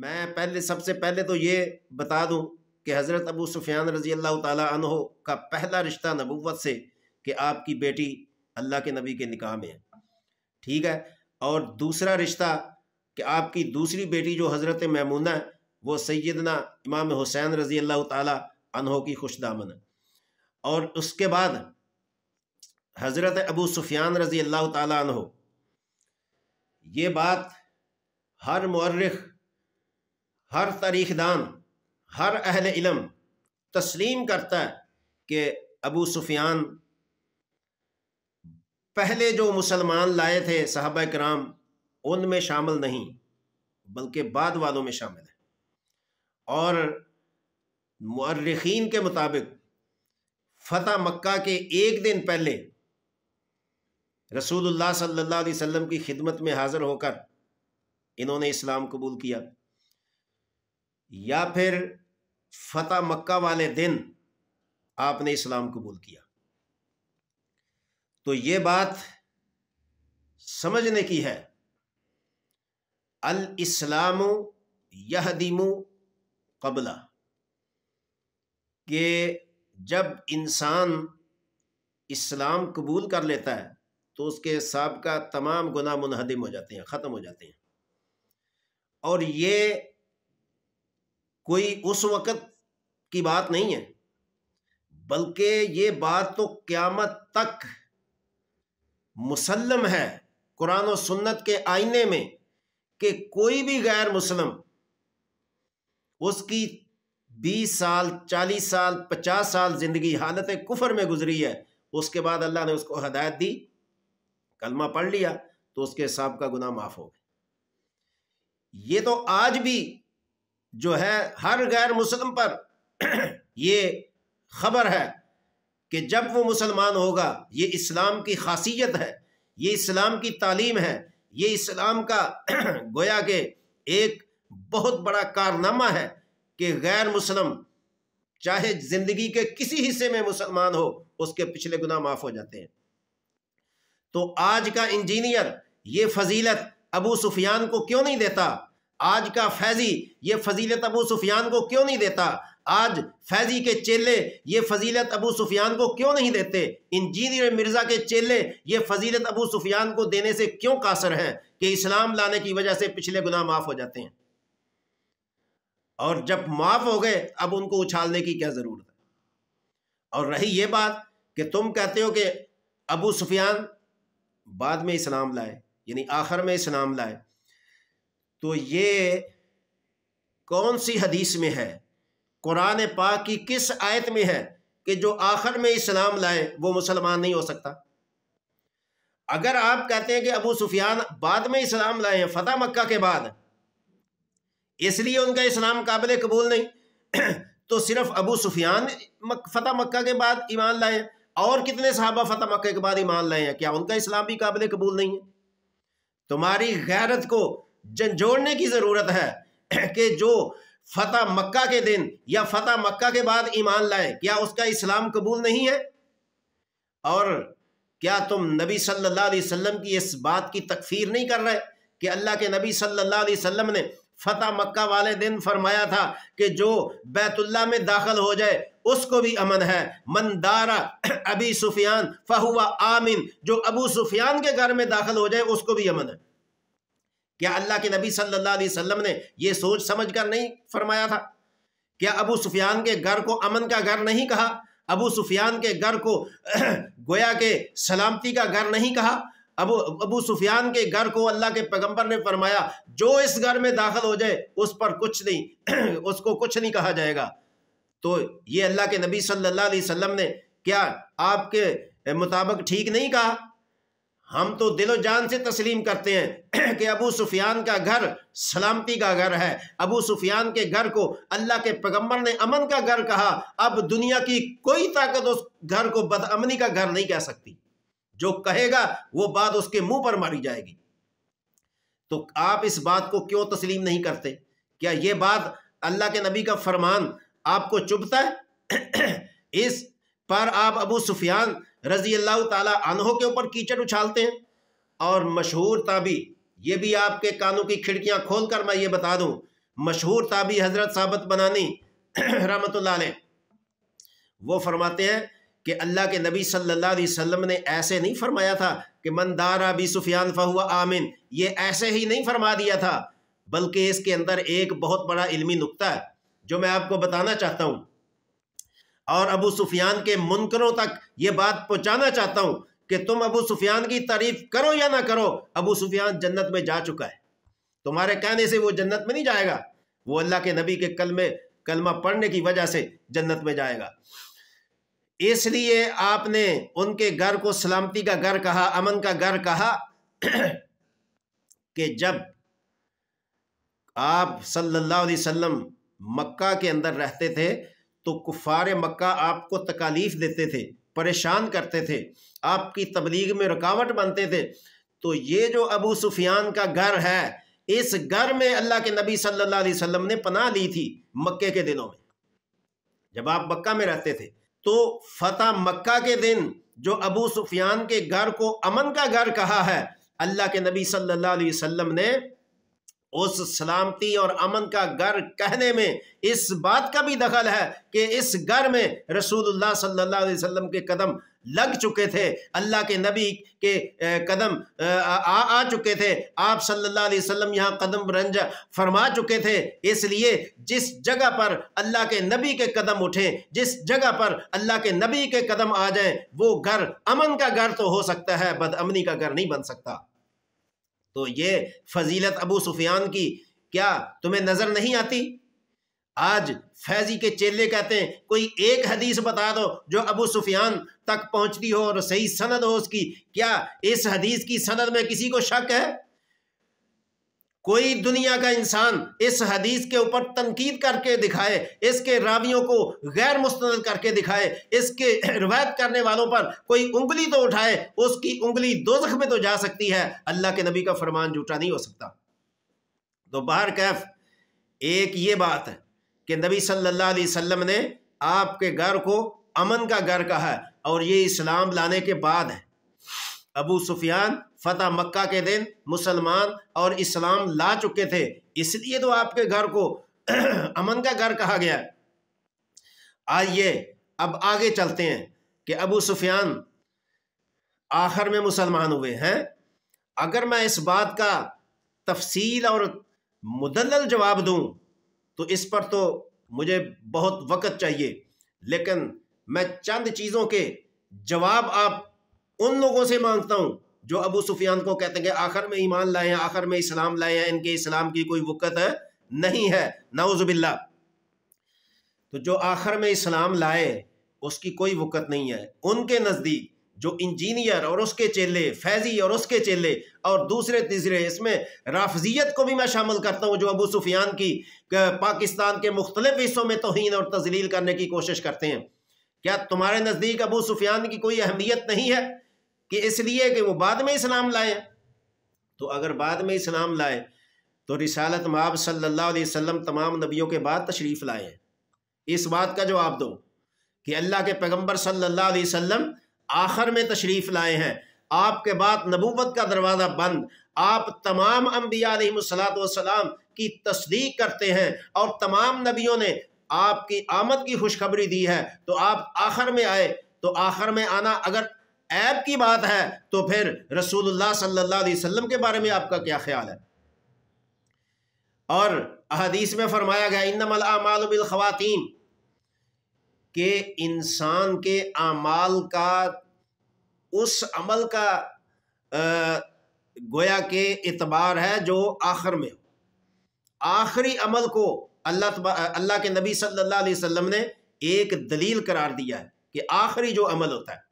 मैं पहले सबसे पहले तो ये बता दूं कि हज़रत अबू सुफियान रज़ी अल्लाह ताला अन्हो का पहला रिश्ता नबूवत से कि आपकी बेटी अल्लाह के नबी के निकाह में है, ठीक है। और दूसरा रिश्ता कि आपकी दूसरी बेटी जो हज़रत महमूना है वो सैयदना इमाम हुसैन रज़ी अल्लाह ताला अन्हो की खुशदामन है। और उसके बाद हज़रत अबू सुफियान रज़ी अल्लाह ताला अन्हो, ये बात हर मुअर्रिख, हर तारीखदान, हर अहले इल्म तस्लीम करता है कि अबू सुफियान पहले जो मुसलमान लाए थे सहाबा कराम उनमें शामिल नहीं बल्कि बाद वालों में शामिल है। और मुअर्रिखीन के मुताबिक फतह मक्का के एक दिन पहले रसूलुल्लाह सल्लल्लाहु अलैहि वसल्लम की खिदमत में हाज़िर होकर इन्होंने इस्लाम कबूल किया, या फिर फतह मक्का वाले दिन आपने इस्लाम कबूल किया। तो ये बात समझने की है, अल इस्लामु यहदिमु कबला, कि जब इंसान इस्लाम कबूल कर लेता है तो उसके साबका तमाम गुनाह मुनहदिम हो जाते हैं, ख़त्म हो जाते हैं। और ये कोई उस वक़्त की बात नहीं है बल्कि ये बात तो क़यामत तक मुसल्लम है कुरान और सुन्नत के आईने में कि कोई भी गैर मुसलम उसकी 20 साल, 40 साल, 50 साल ज़िंदगी हालत कुफर में गुजरी है, उसके बाद अल्लाह ने उसको हदायत दी, कलमा पढ़ लिया तो उसके साबका गुनाह माफ़ हो गए। ये तो आज भी जो है हर गैर मुसलम पर ये खबर है कि जब वो मुसलमान होगा, ये इस्लाम की खासियत है, ये इस्लाम की तालीम है, ये इस्लाम का गोया के एक बहुत बड़ा कारनामा है कि गैर मुसलम चाहे ज़िंदगी के किसी हिस्से में मुसलमान हो उसके पिछले गुनाह माफ़ हो जाते हैं। तो आज का इंजीनियर ये फजीलत अबू सुफियान को क्यों नहीं देता? आज का फैज़ी ये फजीलत अबू सुफियान को क्यों नहीं देता? आज फैज़ी के चेले ये फजीलत अबू सुफियान को क्यों नहीं देते? इंजीनियर मिर्ज़ा के चेले ये फजीलत अबू सुफियान को देने से क्यों कासर हैं कि इस्लाम लाने की वजह से पिछले गुनाह माफ़ हो जाते हैं? और जब माफ़ हो गए अब उनको उछालने की क्या ज़रूरत है? और रही ये बात कि तुम कहते हो कि अबू सुफियान बाद में इस्लाम लाए, यानी आखिर में इस्लाम लाए, तो ये कौन सी हदीस में है, कुरान पाक की किस आयत में है कि जो आखिर में इस्लाम लाए वो मुसलमान नहीं हो सकता? अगर आप कहते हैं कि अबू सुफियान बाद में इस्लाम लाए हैं, फतह मक्का के बाद, इसलिए उनका इस्लाम काबिल कबूल नहीं, तो सिर्फ अबू सुफियान फतह मक्का के बाद ईमान लाए और कितने सहाबा फतह मक्का के बाद ईमान लाए हैं, क्या उनका इस्लाम भी काबिल कबूल नहीं है? तुम्हारी गैरत को जंजोड़ने की ज़रूरत है कि जो फतह मक्का के दिन या फतह मक्का के बाद ईमान लाए क्या उसका इस्लाम कबूल नहीं है? और क्या तुम नबी सल्लल्लाहु अलैहि वसल्लम की इस बात की तकफीर नहीं कर रहे कि अल्लाह के नबी सल्लल्लाहु अलैहि वसल्लम ने फतह मक्का वाले दिन फरमाया था कि जो बैतुल्लाह में दाखिल हो जाए उसको भी अमन है, मंदारा अबी सुफियान फहुआ आमिन, जो अबू सुफियान के घर में दाखिल हो जाए उसको भी अमन है। क्या अल्लाह के नबी सल्लल्लाहु अलैहि वसल्लम ने यह सोच समझ कर नहीं फरमाया था? क्या अबू सुफियान के घर को अमन का घर नहीं कहा? अबू सुफियान के घर को गोया के सलामती का घर नहीं कहा? अबू सुफियान के घर को अल्लाह के पैगंबर ने फरमाया जो इस घर में दाखिल हो जाए उस पर कुछ नहीं, उसको कुछ नहीं कहा जाएगा। तो ये अल्लाह के नबी सल्लल्लाहु अलैहि वसल्लम ने क्या आपके मुताबिक ठीक नहीं कहा? हम तो दिलो जान से तस्लीम करते हैं कि अबू सुफियान का घर सलामती का घर है, अबू सुफियान के घर को अल्लाह के पैगंबर ने अमन का घर कहा। अब दुनिया की कोई ताकत उस घर को बदअमनी का घर नहीं कह सकती, जो कहेगा वो बात उसके मुंह पर मारी जाएगी। तो आप इस बात को क्यों तस्लीम नहीं करते? क्या ये बात अल्लाह के नबी का फरमान आपको चुभता है? इस पर आप अबू सुफियान रज़ी अल्लाह ताला अन्हो के ऊपर कीचड़ उछालते हैं। और मशहूर ताबी, ये भी आपके कानों की खिड़कियां खोलकर मैं ये बता दूं, मशहूर ताबी हज़रत साबित बनानी रहमतुल्लाह अलैह, वो फरमाते हैं कि अल्लाह के नबी सल्लल्लाहु अलैहि वसल्लम ने ऐसे नहीं फरमाया था कि मन दारा अबी सुफियान फ़हुआ आमिन, ये ऐसे ही नहीं फरमा दिया था, बल्कि इसके अंदर एक बहुत बड़ा इल्मी नुक्ता है जो मैं आपको बताना चाहता हूँ और अबू सुफियान के मुनकरों तक ये बात पहुँचाना चाहता हूँ कि तुम अबू सुफियान की तारीफ़ करो या ना करो, अबू सुफियान जन्नत में जा चुका है, तुम्हारे कहने से वो जन्नत में नहीं जाएगा, वो अल्लाह के नबी के कलमा पढ़ने की वजह से जन्नत में जाएगा। इसलिए आपने उनके घर को सलामती का घर कहा, अमन का घर कहा, कि जब आप सल्लल्लाहु अलैहि वसल्लम मक्का के अंदर रहते थे तो कुफारे मक्का आपको तकलीफ देते थे, परेशान करते थे, आपकी तबलीग में रुकावट बनते थे, तो ये जो अबू सुफियान का घर है, इस घर में अल्लाह के नबी सल्लल्लाहु अलैहि वसल्लम ने पनाह ली थी मक्के के दिनों में। जब आप मक्का में रहते थे तो फतह मक्का के दिन जो अबू सुफियान के घर को अमन का घर कहा है, अल्लाह के नबी सल्लल्लाहु अलैहि वसल्लम ने उस सलामती और अमन का घर कहने में इस बात का भी दखल है कि इस घर में रसूलुल्लाह सल्लल्लाहु अलैहि वसल्लम के कदम लग चुके थे, अल्लाह के नबी के कदम आ चुके थे, आप सल्लल्लाहु अलैहि वसल्लम यहाँ कदम रंज फरमा चुके थे। इसलिए जिस जगह पर अल्लाह के नबी के कदम उठें, जिस जगह पर अल्लाह के नबी के कदम आ जाएं, वो घर अमन का घर तो हो सकता है, बदअमनी का घर नहीं बन सकता। तो ये फजीलत अबू सुफियान की क्या तुम्हें नजर नहीं आती? आज फैजी के चेले कहते हैं कोई एक हदीस बता दो जो अबू सुफियान तक पहुंचती हो और सही सनद हो उसकी। क्या इस हदीस की सनद में किसी को शक है? कोई दुनिया का इंसान इस हदीस के ऊपर तनकीद करके दिखाए, इसके रावियों को गैर मुस्तनद करके दिखाए, इसके रिवायत करने वालों पर कोई उंगली तो उठाए, उसकी उंगली दोज़ख में तो जा सकती है, अल्लाह के नबी का फरमान झूठा नहीं हो सकता। तो बाहर कैफ एक ये बात है कि नबी सल्लल्लाहु अलैहि वसल्लम ने आपके घर को अमन का घर कहा है और ये इस्लाम लाने के बाद है। अबू सुफियान फतह मक्का के दिन मुसलमान और इस्लाम ला चुके थे, इसलिए तो आपके घर को अमन का घर कहा गया। आइए अब आगे चलते हैं कि अबू सुफियान आखिर में मुसलमान हुए हैं। अगर मैं इस बात का तफसील और मुदल्लल जवाब दूं तो इस पर तो मुझे बहुत वक्त चाहिए, लेकिन मैं चंद चीज़ों के जवाब आप उन लोगों से मांगता हूं जो अबू सुफियान को कहते हैं कि आखिर में ईमान लाए हैं, आखिर में इस्लाम लाए हैं, इनके इस्लाम की कोई वक़्त नहीं है, नाउज़ुबिल्ला। तो जो आखिर में इस्लाम लाए उसकी कोई वक़्त नहीं है। उनके नज़दीक जो इंजीनियर और उसके चेले, फैज़ी और उसके चेले और दूसरे तीसरे, इसमें राफजियत को भी मैं शामिल करता हूँ, जो अबू सुफियान की पाकिस्तान के मुख्तलिफ हिस्सों में तोहीन और तजलील करने की कोशिश करते हैं। क्या तुम्हारे नज़दीक अबू सुफियान की कोई अहमियत नहीं है कि इसलिए कि वो बाद में इस्लाम लाए? तो अगर बाद में इस्लाम लाए तो रिसालत माब सल्लल्लाहु अलैहि वसल्लम तमाम नबियों के बाद तशरीफ़ लाए, इस बात का जवाब दो कि अल्लाह के पैगम्बर सल्लल्लाहु अलैहि वसल्लम आखिर में तशरीफ़ लाए हैं, आपके बाद नबूवत का दरवाज़ा बंद, आप तमाम अम्बिया अलैहिमुस्सलाम की तस्दीक करते हैं और तमाम नबियों ने आपकी आमद की खुशखबरी दी है, तो आप आखिर में आए। तो आखिर में आना अगर ऐब की बात है तो फिर रसूलुल्लाह सल्लल्लाहु अलैहि वसल्लम के बारे में आपका क्या ख्याल है? और अहदीस में फरमाया गया इन्नमल आमालु बिल ख़वातीम, के इंसान के आमाल का, उस अमल का गोया के इतबार है जो आखिर में हो। आखिरी अमल को अल्लाह के नबी सल्लल्लाहु अलैहि वसल्लम ने एक दलील करार दिया है कि आखिरी जो अमल होता है,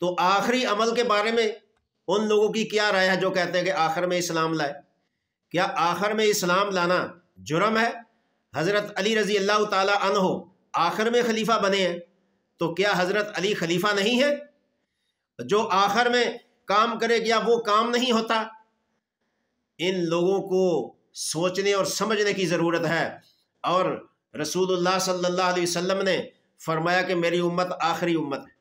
तो आखिरी अमल के बारे में उन लोगों की क्या राय है जो कहते हैं कि आखिर में इस्लाम लाए? क्या आखिर में इस्लाम लाना जुर्म है? हज़रत अली रज़ी अल्लाह ताला अन्हो आखिर में खलीफा बने हैं, तो क्या हज़रत अली खलीफा नहीं है? जो आखिर में काम करे क्या वो काम नहीं होता? इन लोगों को सोचने और समझने की ज़रूरत है। और रसूलुल्लाह सल्लल्लाहु अलैहि वसल्लम ने फरमाया कि मेरी उम्मत आखिरी उम्मत है,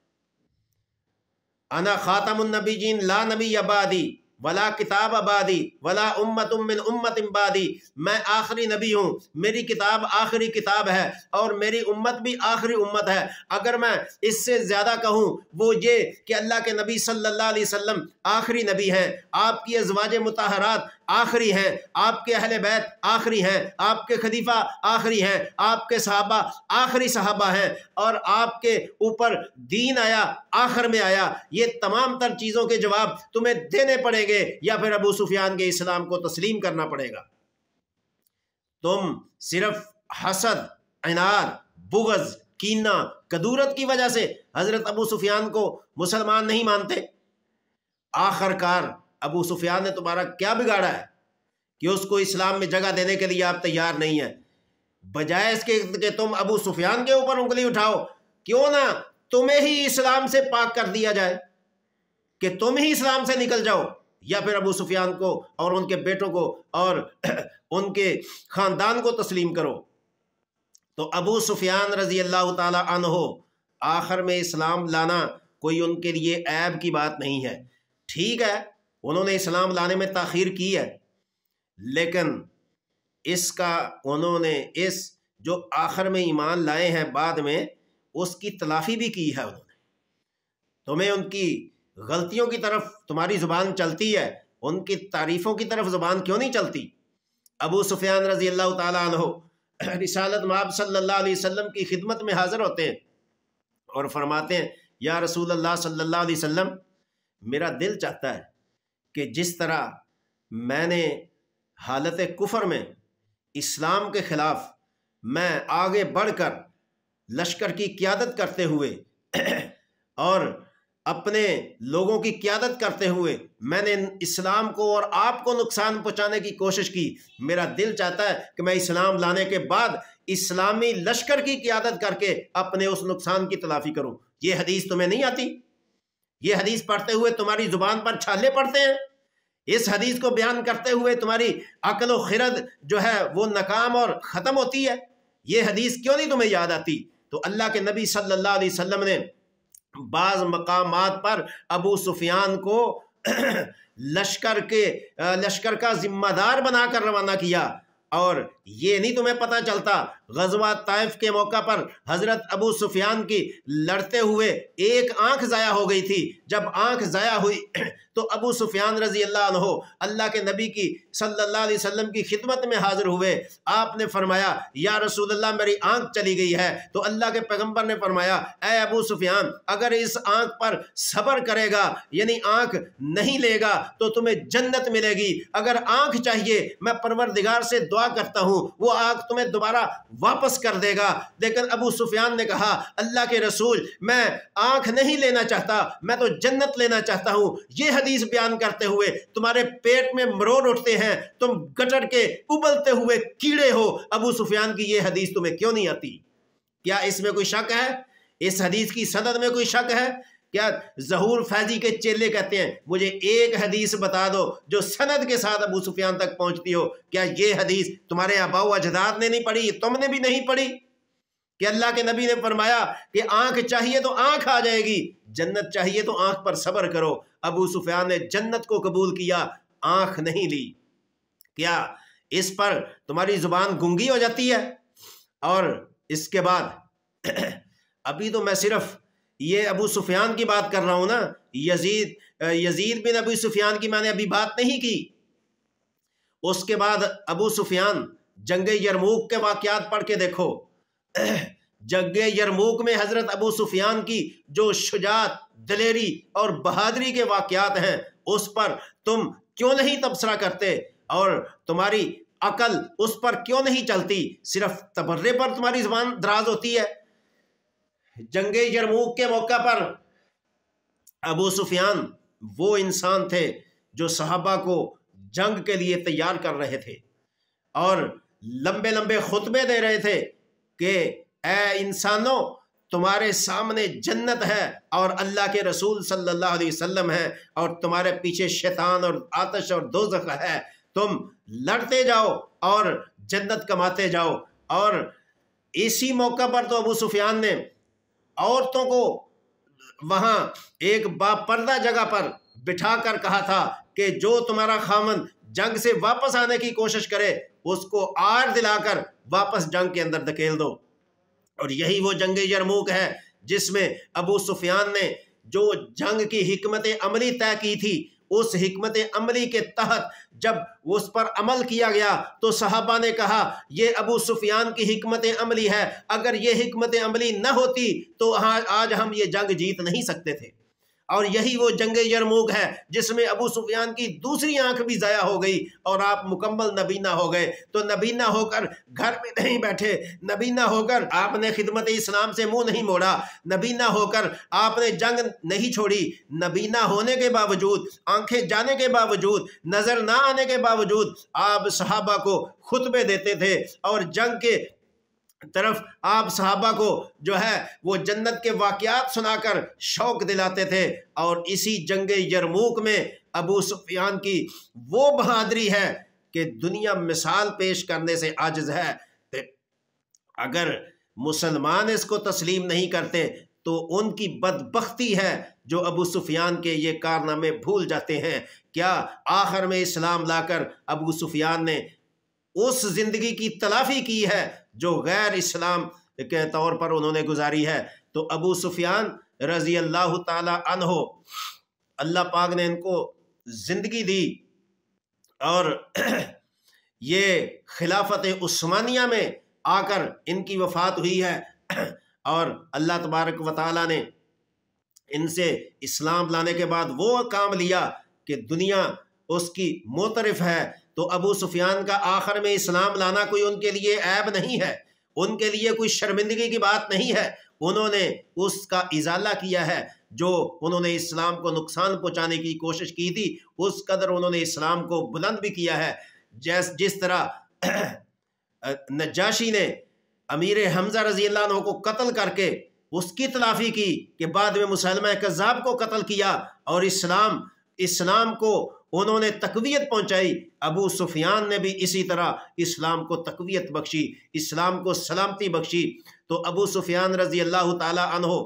अना खातमुन्नबीयीन ला नबी या बादी वला किताब आबादी वला उम्मत मिन उम्मत बादी। मैं आखिरी नबी हूँ, मेरी किताब आखिरी किताब है और मेरी उम्मत भी आखिरी उम्मत है। अगर मैं इससे ज़्यादा कहूँ वो ये कि अल्लाह के नबी सल्लल्लाहु अलैहि वसल्लम आखिरी नबी हैं, आपकी अज़वाज मुताहरात आखिरी हैं, आपके अहले बैत आखिरी हैं, आपके खलीफा आखिरी हैं, आपके सहाबा आखिरी सहाबा हैं और आपके ऊपर दीन आया आखिर में आया। ये तमाम तर चीज़ों के जवाब तुम्हें देने पड़ेंगे या फिर अबू सुफियान के इस्लाम को तस्लीम करना पड़ेगा। तुम सिर्फ हसद, इनार, बुग़्ज़, कीना, कदूरत की वजह से हज़रत अबू सुफियान को मुसलमान नहीं मानते। आखिरकार अबू सुफियान ने तुम्हारा क्या बिगाड़ा है कि उसको इस्लाम में जगह देने के लिए आप तैयार नहीं है। बजाय इसके कि तुम अबू सुफियान के ऊपर उंगली उठाओ, क्यों ना तुम्हें ही इस्लाम से पाक कर दिया जाए कि तुम ही इस्लाम से निकल जाओ या फिर अबू सुफियान को और उनके बेटों को और उनके ख़ानदान को तस्लीम करो। तो अबू सुफियान रज़ी अल्लाह ताला अन्हो आखिर में इस्लाम लाना कोई उनके लिए ऐब की बात नहीं है। ठीक है, उन्होंने इस्लाम लाने में ताख़ीर की है, लेकिन इसका उन्होंने इस जो आखिर में ईमान लाए हैं बाद में उसकी तलाफ़ी भी की है। उन्होंने तुम्हें उनकी गलतियों की तरफ तुम्हारी ज़ुबान चलती है, उनकी तारीफ़ों की तरफ ज़ुबान क्यों नहीं चलती। अबू सुफियान रज़ी अल्लाह ताला अन्हो रिसालत माब सल्लल्लाहु अलैहि वसल्लम की खिदमत में हाज़िर होते हैं और फरमाते हैं, या रसूलुल्लाह सल्लल्लाहु अलैहि वसल्लम, मेरा दिल चाहता है कि जिस तरह मैंने हालत कुफर में इस्लाम के ख़िलाफ़ मैं आगे बढ़कर लश्कर की क़ियादत करते हुए और अपने लोगों की क़ियादत करते हुए मैंने इस्लाम को और आपको नुकसान पहुँचाने की कोशिश की, मेरा दिल चाहता है कि मैं इस्लाम लाने के बाद इस्लामी लश्कर की क़ियादत करके अपने उस नुकसान की तलाफ़ी करूँ। ये हदीस तुम्हें नहीं आती? ये हदीस पढ़ते हुए तुम्हारी ज़ुबान पर छाले पड़ते हैं। इस हदीस को बयान करते हुए तुम्हारी अकल व खिरद जो है वो नाकाम और ख़त्म होती है। ये हदीस क्यों नहीं तुम्हें याद आती? तो अल्लाह के नबी सल्लल्लाहु अलैहि वसल्लम ने बाज़ मकामात पर अबू सुफियान को लश्कर का ज़िम्मेदार बनाकर रवाना किया और ये नहीं तुम्हें पता चलता, ग़ज़वा ताइफ के मौका पर हज़रत अबू सुफियान की लड़ते हुए एक आँख ज़ाया हो गई थी। जब आँख ज़ाया हुई तो अबू सुफियान रज़ी अल्लाह अन्हो अल्लाह के नबी की सल्लल्लाहु अलैहि वसल्लम की खिदमत में हाज़िर हुए। आपने फरमाया, या रसूलल्लाह, मेरी आँख चली गई है। तो अल्लाह के पैगम्बर ने फरमाया, ए अबू सुफियान, अगर इस आँख पर सब्र करेगा यानी आँख नहीं लेगा तो तुम्हें जन्नत मिलेगी। अगर आँख चाहिए, मैं परवरदिगार से दुआ करता हूँ वो आँख तुम्हें दोबारा वापस कर देगा। लेकिन अबू सुफियान ने कहा, अल्लाह के रसूल, मैं आँख नहीं लेना चाहता, मैं तो जन्नत लेना चाहता हूँ। ये हदीस बयान करते हुए तुम्हारे पेट में मरोड़ उठते हैं, तुम गटर के उबलते हुए कीड़े हो। अबू सुफियान की ये हदीस तुम्हें क्यों नहीं आती? क्या इसमें कोई शक है? इस हदीस की सनद में कोई शक है? क्या ज़हूर फैजी के चेले कहते हैं, मुझे एक हदीस बता दो जो सनद के साथ अबू सुफियान तक पहुंचती हो। क्या ये हदीस तुम्हारे आबाओ अजदाद ने नहीं पढ़ी, तुमने भी नहीं पढ़ी कि अल्लाह के नबी ने फरमाया कि आँख चाहिए तो आँख आ जाएगी, जन्नत चाहिए तो आँख पर सब्र करो। अबू सुफियान ने जन्नत को कबूल किया, आँख नहीं ली। क्या इस पर तुम्हारी ज़ुबान गूंगी हो जाती है? और इसके बाद अभी तो मैं सिर्फ ये अबू सुफियान की बात कर रहा हूँ ना, यजीद बिन अबू सुफियान की मैंने अभी बात नहीं की। उसके बाद अबू सुफियान जंग यरमूक के वाक़यात पढ़ के देखो। जंग यरमूक में हज़रत अबू सुफियान की जो शुजात, दलेरी और बहादुरी के वाक़यात हैं उस पर तुम क्यों नहीं तबसरा करते और तुम्हारी अकल उस पर क्यों नहीं चलती? सिर्फ तबर्रे पर तुम्हारी ज़ुबान दराज होती है। जंग यरमूक के मौका पर अबू सुफियान वो इंसान थे जो सहाबा को जंग के लिए तैयार कर रहे थे और लंबे लंबे खुतबे दे रहे थे कि ए इंसानों, तुम्हारे सामने जन्नत है और अल्लाह के रसूल सल्लल्लाहु अलैहि वसल्लम है और तुम्हारे पीछे शैतान और आतश और दोज़ख है। तुम लड़ते जाओ और जन्नत कमाते जाओ। और इसी मौका पर तो अबू सुफियान ने औरतों को वहाँ एक बापर्दा जगह पर बिठा कर कहा था कि जो तुम्हारा खामन जंग से वापस आने की कोशिश करे उसको आर दिलाकर वापस जंग के अंदर धकेल दो। और यही वो जंग यरमूक है जिसमें अबू सुफियान ने जो जंग की हिकमत अमली तय की थी, उस हिकमत अमली के तहत जब उस पर अमल किया गया तो सहाबा ने कहा ये अबू सुफियान की हिकमत अमली है, अगर ये हिकमत अमली न होती तो आज हम ये जंग जीत नहीं सकते थे। और यही वो जंग यरमूक है जिसमें अबू सुफियान की दूसरी आंख भी ज़ाया हो गई और आप मुकम्मल नबीना हो गए। तो नबीना होकर घर में नहीं बैठे, नबीना होकर आपने खिदमत इस्लाम से मुंह नहीं मोड़ा, नबीना होकर आपने जंग नहीं छोड़ी। नबीना होने के बावजूद, आंखें जाने के बावजूद, नज़र ना आने के बावजूद आप सहाबा को खुतबे देते थे और जंग के तरफ आप सहाबा को जो है वो जन्नत के वाक़यात सुनाकर शौक दिलाते थे। और इसी जंगे यरमूक में अबू सुफियान की वो बहादुरी है कि दुनिया मिसाल पेश करने से आजिज़ है। अगर मुसलमान इसको तस्लीम नहीं करते तो उनकी बदबख्ती है जो अबू सुफियान के ये कारनामे भूल जाते हैं। क्या आखिर में इस्लाम लाकर अबू सुफियान ने उस ज़िंदगी की तलाफ़ी की है जो गैर इस्लाम के तौर पर उन्होंने गुजारी है। तो अबू सुफियान रज़ी अल्लाह ताला अन्हो, अल्लाह पाक ने इनको ज़िंदगी दी और ये खिलाफत उस्मानिया में आकर इनकी वफ़ात हुई है और अल्लाह तबारक व ताला ने इनसे इस्लाम लाने के बाद वो काम लिया कि दुनिया उसकी मोतरफ है। तो अबू सुफियान का आखिर में इस्लाम लाना कोई उनके लिए ऐब नहीं है, उनके लिए कोई शर्मिंदगी की बात नहीं है। उन्होंने उसका इजाला किया है जो उन्होंने इस्लाम को नुकसान पहुँचाने की कोशिश की थी, उस कदर उन्होंने इस्लाम को बुलंद भी किया है। जिस तरह नजाशी ने अमीर हमज़ा रज़ियल्लाहु अन्हु को कत्ल करके उसकी तलाफ़ी की कि बाद में मुसैलमा कज़्ज़ाब को कत्ल किया और इस्लाम को उन्होंने तकवीयत पहुँचाई, अबू सुफियान ने भी इसी तरह इस्लाम को तकवीयत बख्शी, इस्लाम को सलामती बख्शी। तो अबू सुफियान रज़ी अल्लाह ताला अन्हो,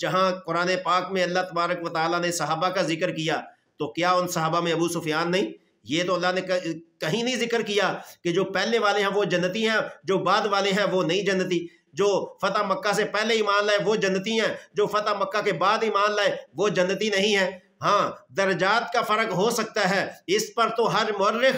जहाँ कुरान पाक में अल्लाह तबारक व ताला ने सहाबा का जिक्र किया तो क्या उन सहाबा में अबू सुफियान नहीं? ये तो अल्लाह ने कहीं नहीं जिक्र किया कि जो पहले वाले हैं वो जन्नती हैं, जो बाद वाले हैं वो नहीं जन्नती, जो फतह मक्का से पहले ईमान लाए वो जन्नती हैं, जो फतह मक्का के बाद ईमान लाए वो जन्नती नहीं है। हाँ, दर्जात का फ़र्क हो सकता है, इस पर तो हर मुर्रिख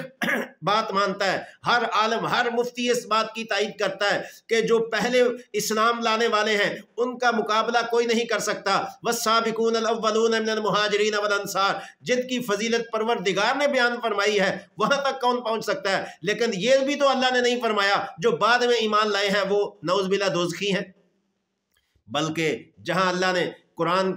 बात मानता है, हर आलम, हर मुफ्ती इस बात की तायद करता है कि जो पहले इस्लाम लाने वाले हैं उनका मुकाबला कोई नहीं कर सकता। वस्साबिकून अलअव्वलून मिनल मुहाजिरीन वल अंसार, जिनकी फजीलत परवरदिगार ने बयान फरमाई है वहाँ तक कौन पहुँच सकता है। लेकिन ये भी तो अल्लाह ने नहीं फरमाया जो बाद में ईमान लाए हैं वो नऊज़ बिल्लाह दोज़खी हैं, बल्कि जहाँ अल्लाह ने कुरान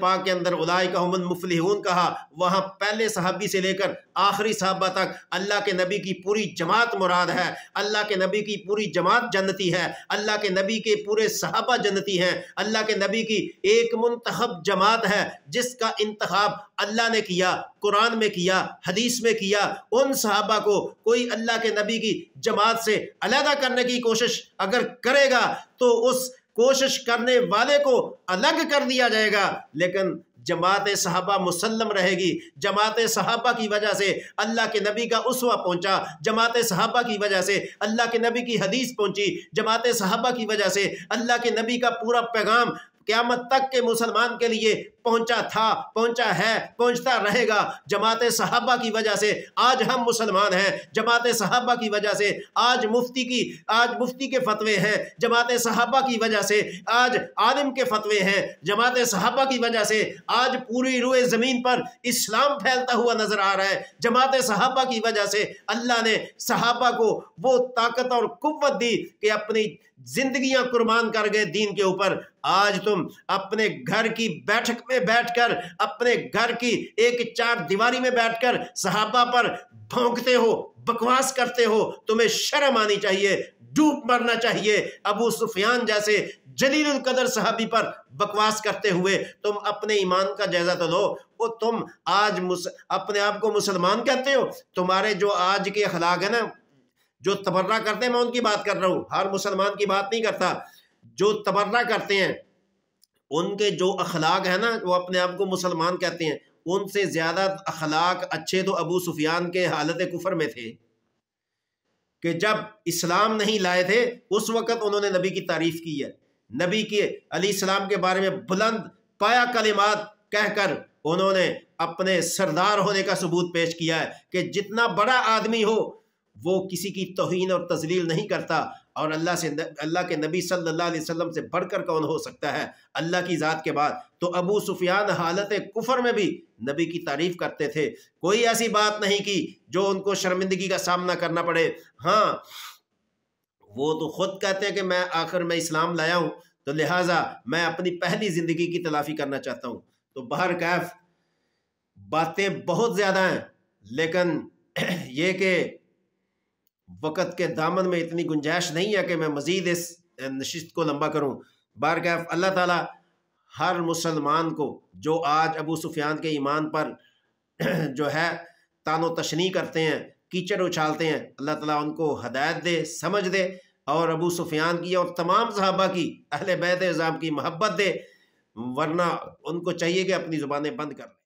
पाक के अंदर उलाइका हुमुल मुफलिहून कहा, वहाँ पहले सहाबी से लेकर आखिरी सहाबा तक अल्लाह के नबी की पूरी जमात मुराद है। अल्लाह के नबी की पूरी जमात जन्नती है, अल्लाह के नबी के पूरे सहाबा जन्नती हैं, अल्लाह के नबी की एक मुंतखब जमात है जिसका इंतखाब अल्लाह ने किया, कुरान में किया, हदीस में किया। उन सहाबा को कोई अल्लाह के नबी की जमात से अलहदा करने की कोशिश अगर करेगा तो उस कोशिश करने वाले को अलग कर दिया जाएगा, लेकिन जमात सहाबा मुसल्लम रहेगी। जमात सहाबा की वजह से अल्लाह के नबी का उसवा पहुंचा, जमात सहाबा की वजह से अल्लाह के नबी की हदीस पहुंची, जमात सहाबा की वजह से अल्लाह के नबी का पूरा पैगाम क़यामत तक के मुसलमान के लिए पहुंचा था, पहुंचा है, पहुंचता रहेगा। जमात सहाबा की वजह से आज हम मुसलमान हैं, जमात सहाबा की वजह से आज मुफ्ती के फतवे हैं, जमात सहाबा की वजह से आज आलिम के फतवे हैं, जमात सहाबा की वजह से आज पूरी रुए ज़मीन पर इस्लाम फैलता हुआ नज़र आ रहा है। जमात सहाबा की वजह से अल्लाह ने सहाबा को वो ताकत और कुव्वत दी कि अपनी ज़िंदगियाँ कुर्बान कर गए दीन के ऊपर। आज तुम अपने घर की बैठक में बैठकर, अपने घर की एक चार दीवारी में बैठकर सहाबा पर भौंकते हो, बकवास करते हो, तुम्हें शर्म आनी चाहिए, डूब मरना चाहिए। अबू सुफियान जैसे जलीलुल कदर सहाबी पर बकवास करते हुए तुम अपने ईमान का जायजा तो लो। वो तुम आज अपने आप को मुसलमान कहते हो, तुम्हारे जो आज के अखलाक है ना, जो तबर्रा करते हैं, मैं उनकी बात कर रहा हूँ, हर मुसलमान की बात नहीं करता, जो तबर्रा करते हैं उनके जो अखलाक है ना, वो अपने आप को मुसलमान कहते हैं, उनसे ज़्यादा अखलाक अच्छे तो अबू सुफियान के हालत कुफर में थे कि जब इस्लाम नहीं लाए थे उस वक़्त उन्होंने नबी की तारीफ़ की है। नबी के अली सलाम के बारे में बुलंद पाया कलिमात कहकर उन्होंने अपने सरदार होने का सबूत पेश किया है कि जितना बड़ा आदमी हो वो किसी की तौहीन और तज़लील नहीं करता। और अल्लाह के नबी सल्लल्लाहु अलैहि वसल्लम से बढ़कर कौन हो सकता है अल्लाह की ज़ात के बाद। तो अबू सुफियान हालत कुफर में भी नबी की तारीफ़ करते थे, कोई ऐसी बात नहीं की जो उनको शर्मिंदगी का सामना करना पड़े। हाँ, वो तो खुद कहते हैं कि मैं आखिर में इस्लाम लाया हूँ तो लिहाजा मैं अपनी पहली ज़िंदगी की तलाफ़ी करना चाहता हूँ। तो बहर कैफ बातें बहुत ज़्यादा हैं, लेकिन ये कि वक़्त के दामन में इतनी गुंजाइश नहीं है कि मैं मज़ीद इस नशिस्त को लंबा करूं। बारकायफ़ अल्लाह ताला हर मुसलमान को जो आज अबू सुफियान के ईमान पर जो है तानो तशनी करते हैं, कीचड़ उछालते हैं, अल्लाह ताला उनको हदायत दे, समझ दे और अबू सुफियान की और तमाम सहाबा की अहले बैत इज़ाम की महब्बत दे, वरना उनको चाहिए कि अपनी ज़ुबानें बंद कर